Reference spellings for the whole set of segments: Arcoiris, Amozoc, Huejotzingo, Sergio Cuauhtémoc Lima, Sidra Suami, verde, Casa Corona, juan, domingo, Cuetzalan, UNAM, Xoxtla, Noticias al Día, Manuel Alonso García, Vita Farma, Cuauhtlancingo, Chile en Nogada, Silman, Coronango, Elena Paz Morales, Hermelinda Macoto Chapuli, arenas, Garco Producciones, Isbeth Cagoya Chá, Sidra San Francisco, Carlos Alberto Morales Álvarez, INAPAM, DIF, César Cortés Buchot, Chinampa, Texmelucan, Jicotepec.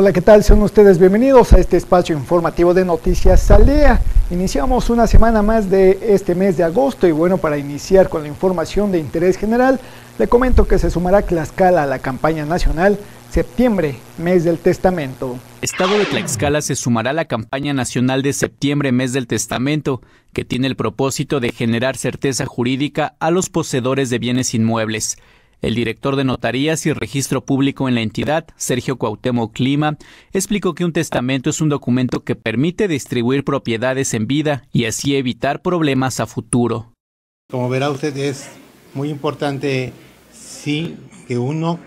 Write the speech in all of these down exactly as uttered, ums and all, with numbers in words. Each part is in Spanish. Hola, ¿qué tal? Sean ustedes bienvenidos a este espacio informativo de Noticias al Día. Iniciamos una semana más de este mes de agosto y bueno, para iniciar con la información de interés general, le comento que se sumará Tlaxcala a la campaña nacional Septiembre, mes del testamento. Estado de Tlaxcala se sumará a la campaña nacional de septiembre, mes del testamento, que tiene el propósito de generar certeza jurídica a los poseedores de bienes inmuebles. El director de Notarías y Registro Público en la entidad, Sergio Cuauhtémoc Lima, explicó que un testamento es un documento que permite distribuir propiedades en vida y así evitar problemas a futuro. Como verá usted, es muy importante sí que uno,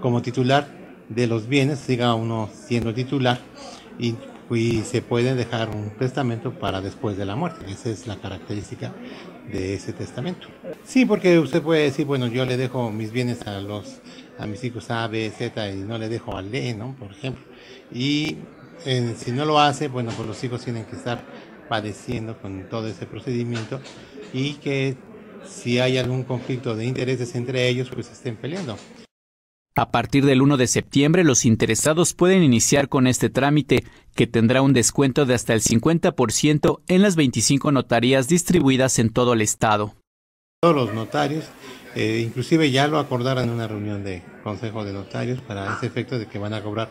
como titular de los bienes, siga uno siendo titular y, y se puede dejar un testamento para después de la muerte. Esa es la característica de ese testamento. Sí, porque usted puede decir, bueno, yo le dejo mis bienes a los a mis hijos A, B, Z y no le dejo al D, ¿no? Por ejemplo. Y eh, si no lo hace, bueno, pues los hijos tienen que estar padeciendo con todo ese procedimiento y que si hay algún conflicto de intereses entre ellos, pues estén peleando. A partir del primero de septiembre, los interesados pueden iniciar con este trámite, que tendrá un descuento de hasta el cincuenta por ciento en las veinticinco notarías distribuidas en todo el estado. Todos los notarios, eh, inclusive ya lo acordaron en una reunión de Consejo de Notarios para ese efecto de que van a cobrar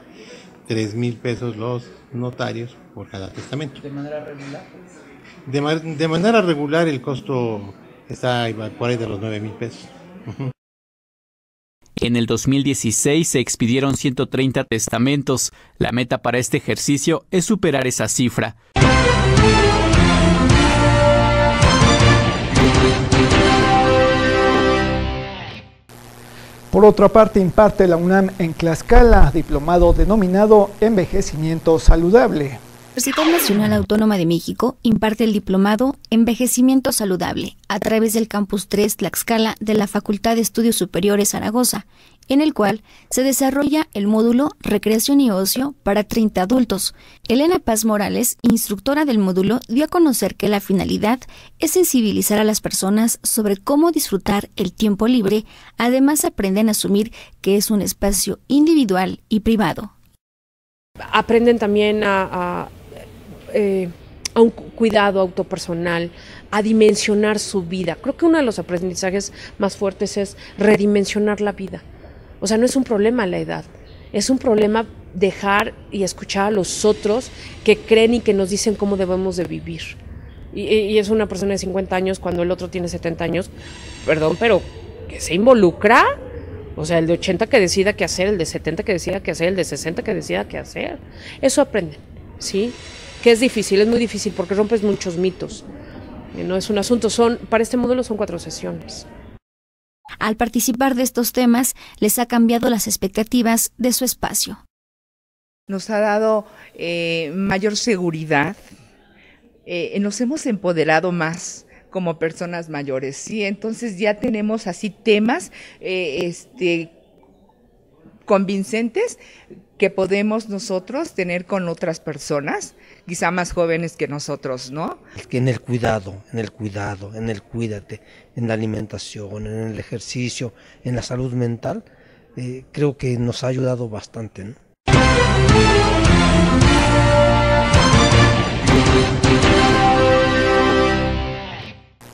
tres mil pesos los notarios por cada testamento. ¿De manera regular? De, ma de manera regular el costo está por ahí de los nueve mil pesos. Uh-huh. En el dos mil dieciséis se expidieron ciento treinta testamentos. La meta para este ejercicio es superar esa cifra. Por otra parte, imparte la UNAM en Tlaxcala, diplomado denominado Envejecimiento Saludable. La Universidad Nacional Autónoma de México imparte el diplomado Envejecimiento Saludable a través del Campus tres Tlaxcala de la Facultad de Estudios Superiores Zaragoza, en el cual se desarrolla el módulo Recreación y Ocio para treinta adultos. Elena Paz Morales, instructora del módulo, dio a conocer que la finalidad es sensibilizar a las personas sobre cómo disfrutar el tiempo libre, además aprenden a asumir que es un espacio individual y privado. Aprenden también a... a Eh, a un cuidado autopersonal, a dimensionar su vida. Creo que uno de los aprendizajes más fuertes es redimensionar la vida. O sea, no es un problema la edad, es un problema dejar y escuchar a los otros que creen y que nos dicen cómo debemos de vivir. Y, y es una persona de cincuenta años cuando el otro tiene setenta años, perdón, pero que se involucra, o sea, el de ochenta que decida qué hacer, el de setenta que decida qué hacer, el de sesenta que decida qué hacer. Eso aprenden, ¿sí? Que es difícil, es muy difícil porque rompes muchos mitos. No es un asunto, son, para este módulo son cuatro sesiones. Al participar de estos temas, les ha cambiado las expectativas de su espacio. Nos ha dado eh, mayor seguridad, eh, nos hemos empoderado más como personas mayores, ¿sí? Entonces ya tenemos así temas eh, este, convincentes que podemos nosotros tener con otras personas, quizá más jóvenes que nosotros, ¿no? En el cuidado, en el cuidado, en el cuídate, en la alimentación, en el ejercicio, en la salud mental, eh, creo que nos ha ayudado bastante, ¿no?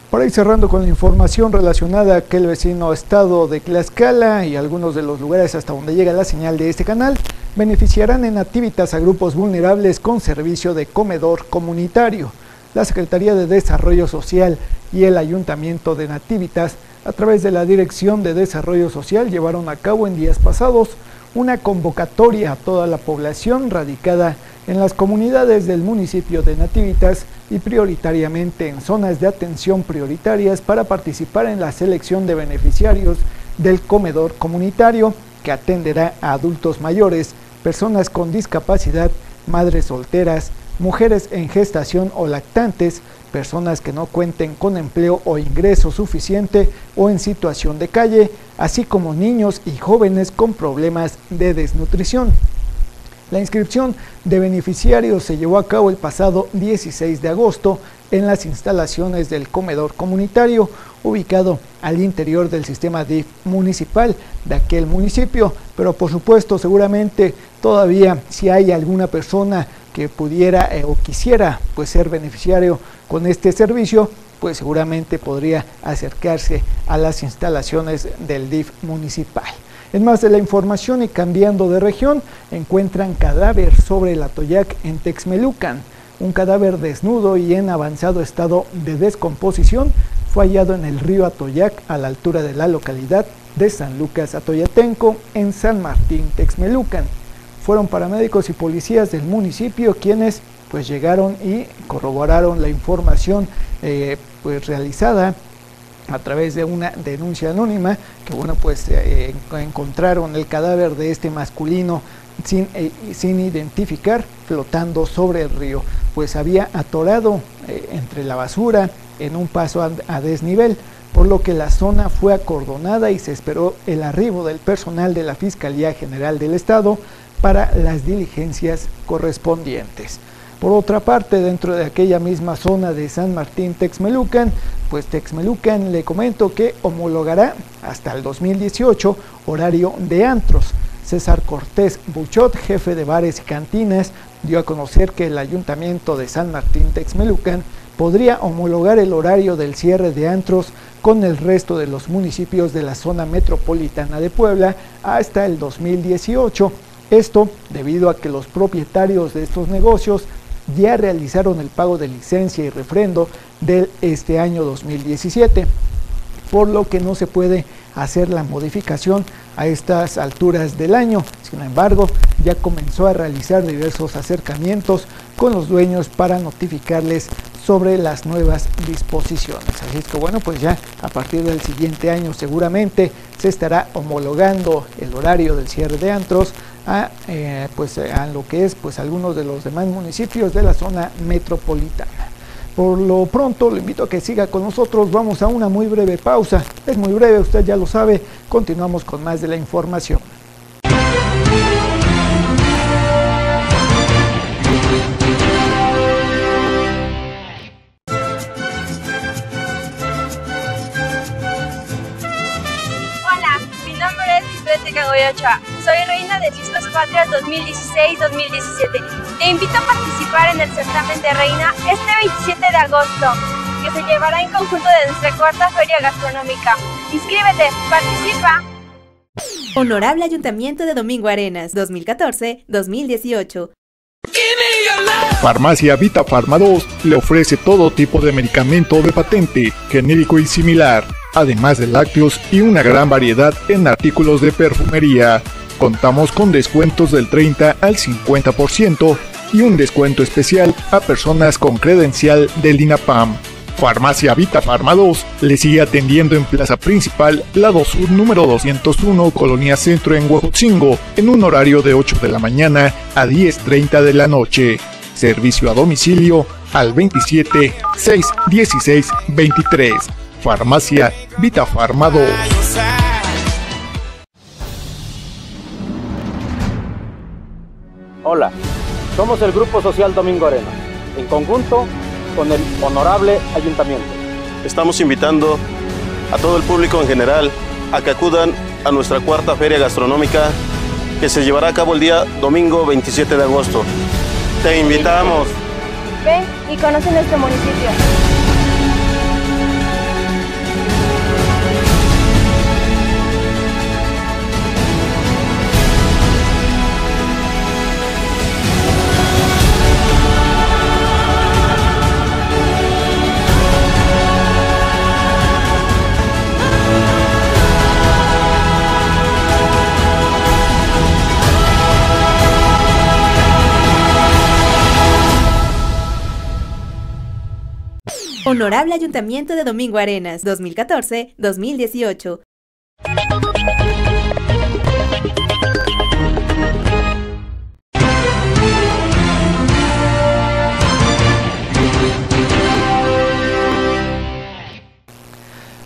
Por ahí cerrando con la información relacionada a aquel vecino estado de Tlaxcala y algunos de los lugares hasta donde llega la señal de este canal, beneficiarán en Nativitas a grupos vulnerables con servicio de comedor comunitario. La Secretaría de Desarrollo Social y el Ayuntamiento de Nativitas, a través de la Dirección de Desarrollo Social, llevaron a cabo en días pasados una convocatoria a toda la población radicada en las comunidades del municipio de Nativitas y prioritariamente en zonas de atención prioritarias para participar en la selección de beneficiarios del comedor comunitario que atenderá a adultos mayores, personas con discapacidad, madres solteras, mujeres en gestación o lactantes, personas que no cuenten con empleo o ingreso suficiente o en situación de calle, así como niños y jóvenes con problemas de desnutrición. La inscripción de beneficiarios se llevó a cabo el pasado dieciséis de agosto en las instalaciones del comedor comunitario ubicado al interior del sistema D I F municipal de aquel municipio, pero por supuesto seguramente todavía si hay alguna persona que pudiera eh, o quisiera pues ser beneficiario con este servicio, pues seguramente podría acercarse a las instalaciones del D I F municipal. En más de la información y cambiando de región, encuentran cadáver sobre el Atoyac en Texmelucan. Un cadáver desnudo y en avanzado estado de descomposición fue hallado en el río Atoyac a la altura de la localidad de San Lucas Atoyatenco en San Martín Texmelucan. Fueron paramédicos y policías del municipio quienes pues llegaron y corroboraron la información eh, pues realizada a través de una denuncia anónima, que bueno pues eh, encontraron el cadáver de este masculino sin, eh, sin identificar flotando sobre el río, pues había atorado eh, entre la basura en un paso a, a desnivel, por lo que la zona fue acordonada y se esperó el arribo del personal de la Fiscalía General del Estado para las diligencias correspondientes. Por otra parte, dentro de aquella misma zona de San Martín Texmelucan, pues Texmelucan le comento que homologará hasta el dos mil dieciocho horario de antros. César Cortés Buchot, jefe de bares y cantinas, dio a conocer que el ayuntamiento de San Martín Texmelucan podría homologar el horario del cierre de antros con el resto de los municipios de la zona metropolitana de Puebla hasta el dos mil dieciocho. Esto debido a que los propietarios de estos negocios ya realizaron el pago de licencia y refrendo de este año dos mil diecisiete, por lo que no se puede hacer la modificación a estas alturas del año. Sin embargo, ya comenzó a realizar diversos acercamientos con los dueños para notificarles sobre las nuevas disposiciones. Así que bueno, pues ya a partir del siguiente año seguramente se estará homologando el horario del cierre de antros a, eh, pues, a lo que es pues algunos de los demás municipios de la zona metropolitana. Por lo pronto, lo invito a que siga con nosotros, vamos a una muy breve pausa, es muy breve, usted ya lo sabe, continuamos con más de la información. Hola, mi nombre es Isbeth Cagoya Chá, soy reina de Fiestas Patrias dos mil dieciséis dos mil diecisiete. Te invito a participar en el certamen de reina este veintisiete de agosto, que se llevará en conjunto de nuestra cuarta feria gastronómica. ¡Inscríbete! ¡Participa! Honorable Ayuntamiento de Domingo Arenas, dos mil catorce dos mil dieciocho. Farmacia Vita Farma dos le ofrece todo tipo de medicamento de patente, genérico y similar, además de lácteos y una gran variedad en artículos de perfumería. Contamos con descuentos del treinta al cincuenta por ciento y un descuento especial a personas con credencial del INAPAM. Farmacia Vita Farma dos le sigue atendiendo en Plaza Principal, lado sur número doscientos uno, Colonia Centro en Huejotzingo, en un horario de ocho de la mañana a diez treinta de la noche. Servicio a domicilio al veintisiete seis dieciséis veintitrés. Farmacia Vita Farma dos. Hola, somos el Grupo Social Domingo Arenas, en conjunto con el Honorable Ayuntamiento. Estamos invitando a todo el público en general a que acudan a nuestra cuarta feria gastronómica que se llevará a cabo el día domingo veintisiete de agosto. Te invitamos. Ven y conoce nuestro municipio. Honorable Ayuntamiento de Domingo Arenas, dos mil catorce dos mil dieciocho.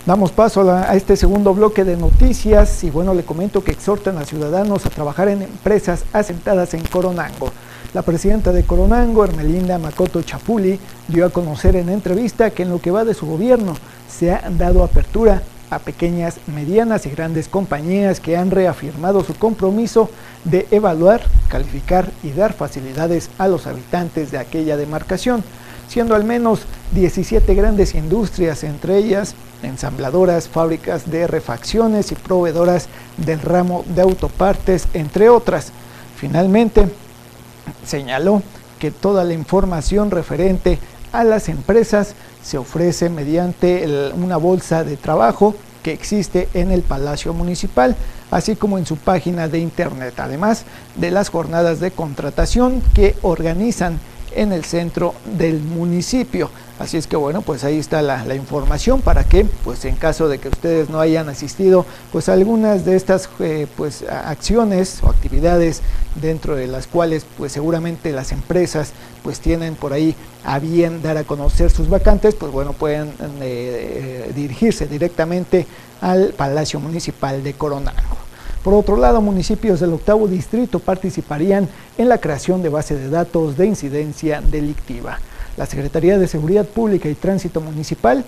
Damos paso a, la, a este segundo bloque de noticias y bueno, le comento que exhortan a ciudadanos a trabajar en empresas asentadas en Coronango. La presidenta de Coronango, Hermelinda Macoto Chapuli, dio a conocer en entrevista que en lo que va de su gobierno se ha dado apertura a pequeñas, medianas y grandes compañías que han reafirmado su compromiso de evaluar, calificar y dar facilidades a los habitantes de aquella demarcación, siendo al menos diecisiete grandes industrias, entre ellas ensambladoras, fábricas de refacciones y proveedoras del ramo de autopartes, entre otras. Finalmente, señaló que toda la información referente a las empresas se ofrece mediante el, una bolsa de trabajo que existe en el Palacio Municipal, así como en su página de internet, además de las jornadas de contratación que organizan en el centro del municipio. Así es que bueno, pues ahí está la, la información para que, pues en caso de que ustedes no hayan asistido, pues algunas de estas eh, pues acciones o actividades dentro de las cuales pues seguramente las empresas pues tienen por ahí a bien dar a conocer sus vacantes, pues bueno, pueden eh, eh, dirigirse directamente al Palacio Municipal de Coronango. Por otro lado, municipios del octavo distrito participarían en la creación de base de datos de incidencia delictiva. La Secretaría de Seguridad Pública y Tránsito Municipal,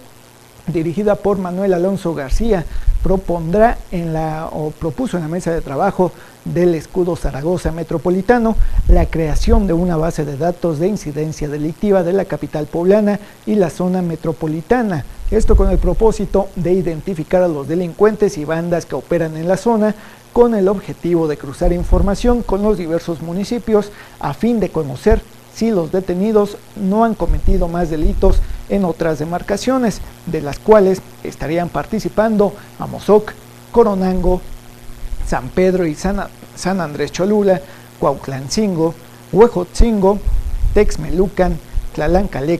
dirigida por Manuel Alonso García, propondrá en la, o propuso en la mesa de trabajo del Escudo Zaragoza Metropolitano la creación de una base de datos de incidencia delictiva de la capital poblana y la zona metropolitana. Esto con el propósito de identificar a los delincuentes y bandas que operan en la zona, con el objetivo de cruzar información con los diversos municipios a fin de conocer si los detenidos no han cometido más delitos en otras demarcaciones, de las cuales estarían participando Amozoc, Coronango, San Pedro y San, San Andrés Cholula, Cuauhtlancingo, Huejotzingo, Texmelucan, Tlaxcala,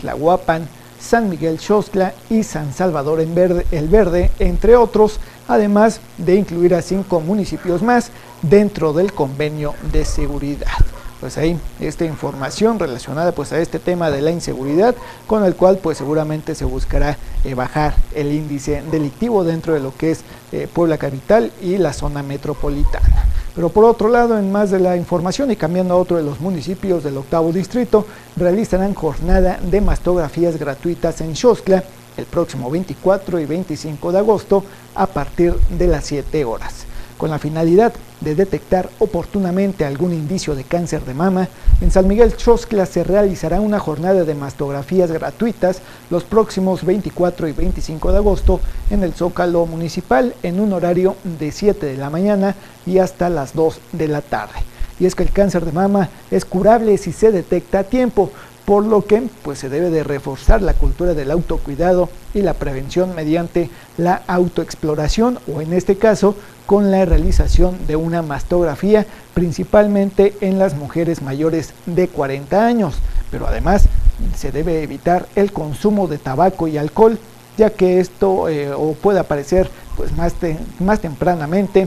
Tlahuapan, San Miguel Xoxtla y San Salvador en Verde, el Verde, entre otros, además de incluir a cinco municipios más dentro del convenio de seguridad. Pues ahí esta información relacionada pues a este tema de la inseguridad, con el cual pues seguramente se buscará eh, bajar el índice delictivo dentro de lo que es eh, Puebla Capital y la zona metropolitana. Pero por otro lado, en más de la información y cambiando a otro de los municipios del octavo distrito, realizarán jornada de mastografías gratuitas en Xoxtla el próximo veinticuatro y veinticinco de agosto a partir de las siete horas. Con la finalidad de detectar oportunamente algún indicio de cáncer de mama, en San Miguel Xoxtla se realizará una jornada de mastografías gratuitas los próximos veinticuatro y veinticinco de agosto en el Zócalo Municipal, en un horario de siete de la mañana y hasta las dos de la tarde. Y es que el cáncer de mama es curable si se detecta a tiempo, por lo que pues, se debe de reforzar la cultura del autocuidado y la prevención mediante la autoexploración, o en este caso con la realización de una mastografía, principalmente en las mujeres mayores de cuarenta años, pero además se debe evitar el consumo de tabaco y alcohol, ya que esto eh, o puede aparecer pues, más, te más tempranamente,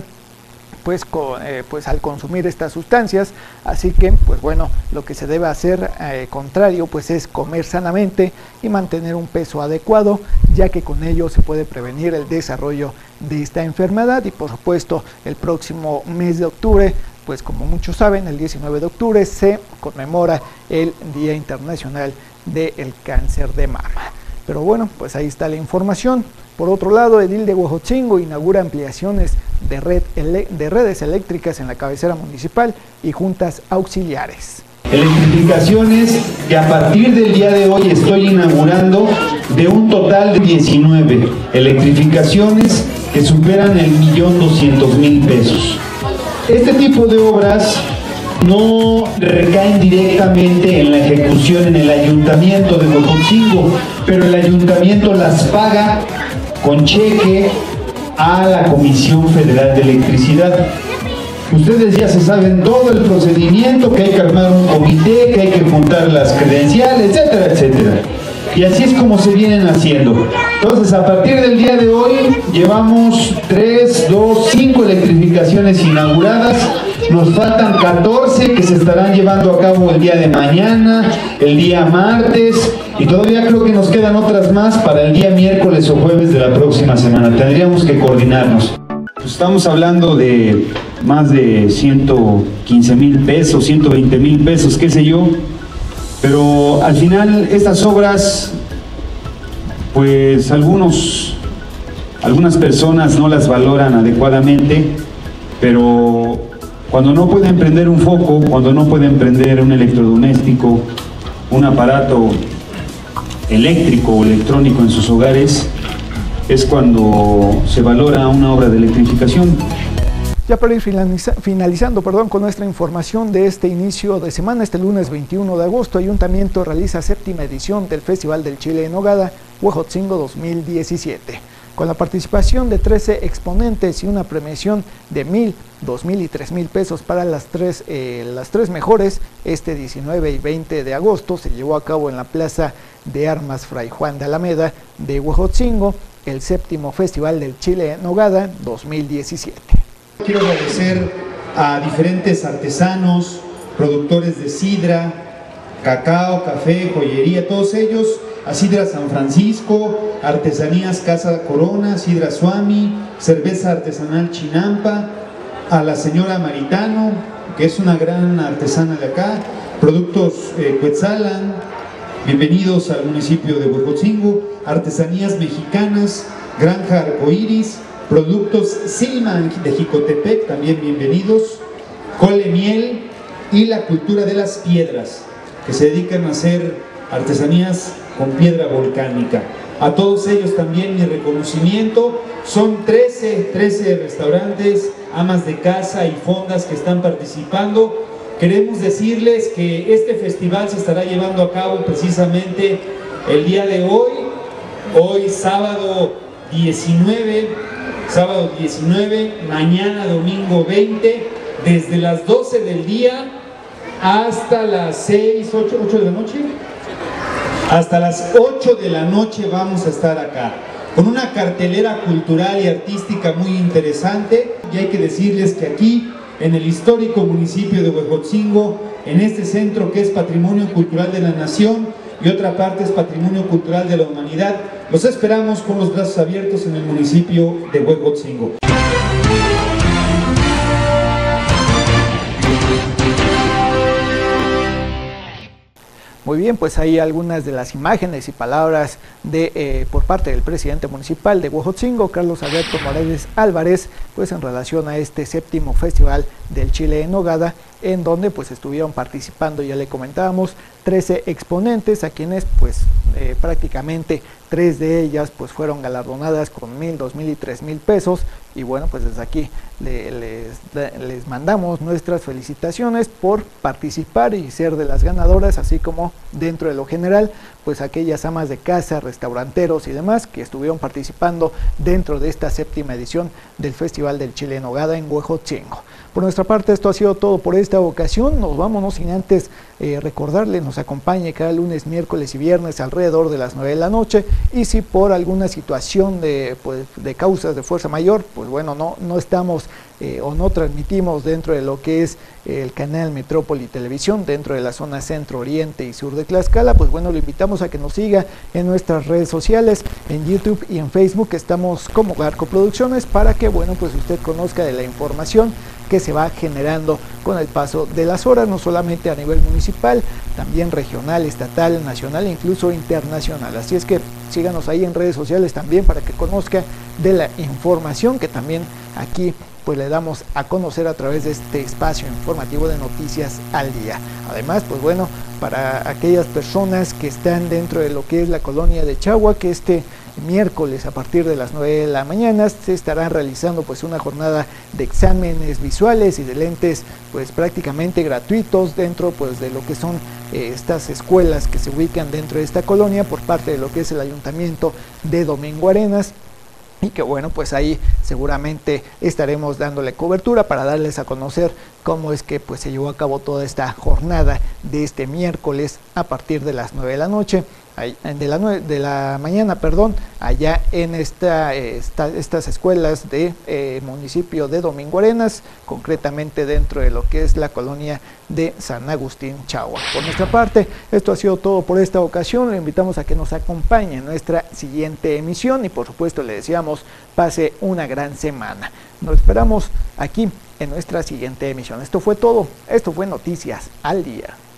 Pues, con, eh, pues al consumir estas sustancias. Así que pues bueno, lo que se debe hacer eh, contrario pues es comer sanamente y mantener un peso adecuado, ya que con ello se puede prevenir el desarrollo de esta enfermedad. Y por supuesto, el próximo mes de octubre, pues como muchos saben, el diecinueve de octubre se conmemora el Día Internacional del Cáncer de Mama. Pero bueno, pues ahí está la información. Por otro lado, edil de Huejotzingo inaugura ampliaciones de, red de redes eléctricas en la cabecera municipal y juntas auxiliares. Electrificaciones que a partir del día de hoy estoy inaugurando, de un total de diecinueve electrificaciones que superan el millón doscientos mil pesos. Este tipo de obras no recaen directamente en la ejecución en el ayuntamiento de Huejotzingo, pero el ayuntamiento las paga con cheque a la Comisión Federal de Electricidad. Ustedes ya se saben todo el procedimiento, que hay que armar un comité, que hay que juntar las credenciales, etcétera, etcétera. Y así es como se vienen haciendo. Entonces, a partir del día de hoy, llevamos tres, dos, cinco electrificaciones inauguradas, nos faltan catorce que se estarán llevando a cabo el día de mañana, el día martes, y todavía creo que nos quedan otras más para el día miércoles o jueves de la próxima semana. Tendríamos que coordinarnos. Pues estamos hablando de más de ciento quince mil pesos, ciento veinte mil pesos, qué sé yo, pero al final estas obras, pues algunos, algunas personas no las valoran adecuadamente, pero cuando no pueden prender un foco, cuando no pueden prender un electrodoméstico, un aparato eléctrico o electrónico en sus hogares, es cuando se valora una obra de electrificación. Ya para ir finaliza, finalizando perdón, con nuestra información de este inicio de semana, este lunes veintiuno de agosto, Ayuntamiento realiza séptima edición del Festival del Chile en Nogada, Huejotzingo dos mil diecisiete, con la participación de trece exponentes y una premiación de mil, dos mil y tres mil pesos para las tres, eh, las tres mejores. Este diecinueve y veinte de agosto se llevó a cabo en la Plaza de Armas Fray Juan de Alameda de Huejotzingo el séptimo Festival del Chile en Nogada dos mil diecisiete. Quiero agradecer a diferentes artesanos, productores de sidra, cacao, café, joyería, todos ellos, a Sidra San Francisco, Artesanías Casa Corona, Sidra Suami, Cerveza Artesanal Chinampa, a la señora Maritano, que es una gran artesana de acá, productos eh, Cuetzalan. Bienvenidos al municipio de Huejotzingo, Artesanías Mexicanas, Granja Arcoiris, productos Silman de Jicotepec, también bienvenidos, Cole Miel y la cultura de las piedras, que se dedican a hacer artesanías con piedra volcánica. A todos ellos también mi reconocimiento. Son trece, trece restaurantes, amas de casa y fondas que están participando. Queremos decirles que este festival se estará llevando a cabo precisamente el día de hoy, hoy sábado diecinueve, sábado diecinueve, mañana domingo veinte, desde las doce del día hasta las seis, ocho, ocho de la noche, hasta las ocho de la noche vamos a estar acá, con una cartelera cultural y artística muy interesante. Y hay que decirles que aquí, en el histórico municipio de Huejotzingo, en este centro que es Patrimonio Cultural de la Nación y otra parte es Patrimonio Cultural de la Humanidad, los esperamos con los brazos abiertos en el municipio de Huejotzingo. Muy bien, pues hay algunas de las imágenes y palabras de eh, por parte del presidente municipal de Huejotzingo, Carlos Alberto Morales Álvarez, pues en relación a este séptimo Festival del Chile en Nogada, en donde pues estuvieron participando, ya le comentábamos, trece exponentes, a quienes pues eh, prácticamente tres de ellas pues fueron galardonadas con mil, dos mil y tres mil pesos. Y bueno, pues desde aquí le, les, les mandamos nuestras felicitaciones por participar y ser de las ganadoras, así como dentro de lo general, pues aquellas amas de casa, restauranteros y demás que estuvieron participando dentro de esta séptima edición del Festival del Chile en Nogada en Huejotzingo. Por nuestra parte, esto ha sido todo por esta ocasión. Nos vámonos sin antes eh, recordarle, nos acompañe cada lunes, miércoles y viernes alrededor de las nueve de la noche, y si por alguna situación de, pues, de causas de fuerza mayor, pues bueno, no, no estamos eh, o no transmitimos dentro de lo que es el canal Metrópoli Televisión dentro de la zona centro, oriente y sur de Tlaxcala, pues bueno, lo invitamos a que nos siga en nuestras redes sociales, en YouTube y en Facebook, estamos como Garco Producciones, para que bueno, pues usted conozca de la información que se va generando con el paso de las horas, no solamente a nivel municipal, también regional, estatal, nacional e incluso internacional. Así es que síganos ahí en redes sociales también para que conozca de la información que también aquí pues le damos a conocer a través de este espacio informativo de Noticias al Día. Además, pues bueno, para aquellas personas que están dentro de lo que es la colonia de Chahua, que este miércoles a partir de las nueve de la mañana se estará realizando pues una jornada de exámenes visuales y de lentes pues prácticamente gratuitos dentro pues de lo que son eh, estas escuelas que se ubican dentro de esta colonia por parte de lo que es el Ayuntamiento de Domingo Arenas, y que bueno, pues ahí seguramente estaremos dándole cobertura para darles a conocer cómo es que pues se llevó a cabo toda esta jornada de este miércoles a partir de las nueve de la noche. de la, de la mañana, perdón, allá en esta, esta, estas escuelas de eh, municipio de Domingo Arenas, concretamente dentro de lo que es la colonia de San Agustín Chahua. Por nuestra parte, esto ha sido todo por esta ocasión. Le invitamos a que nos acompañe en nuestra siguiente emisión y por supuesto le deseamos pase una gran semana. Nos esperamos aquí en nuestra siguiente emisión. Esto fue todo. Esto fue Noticias al Día.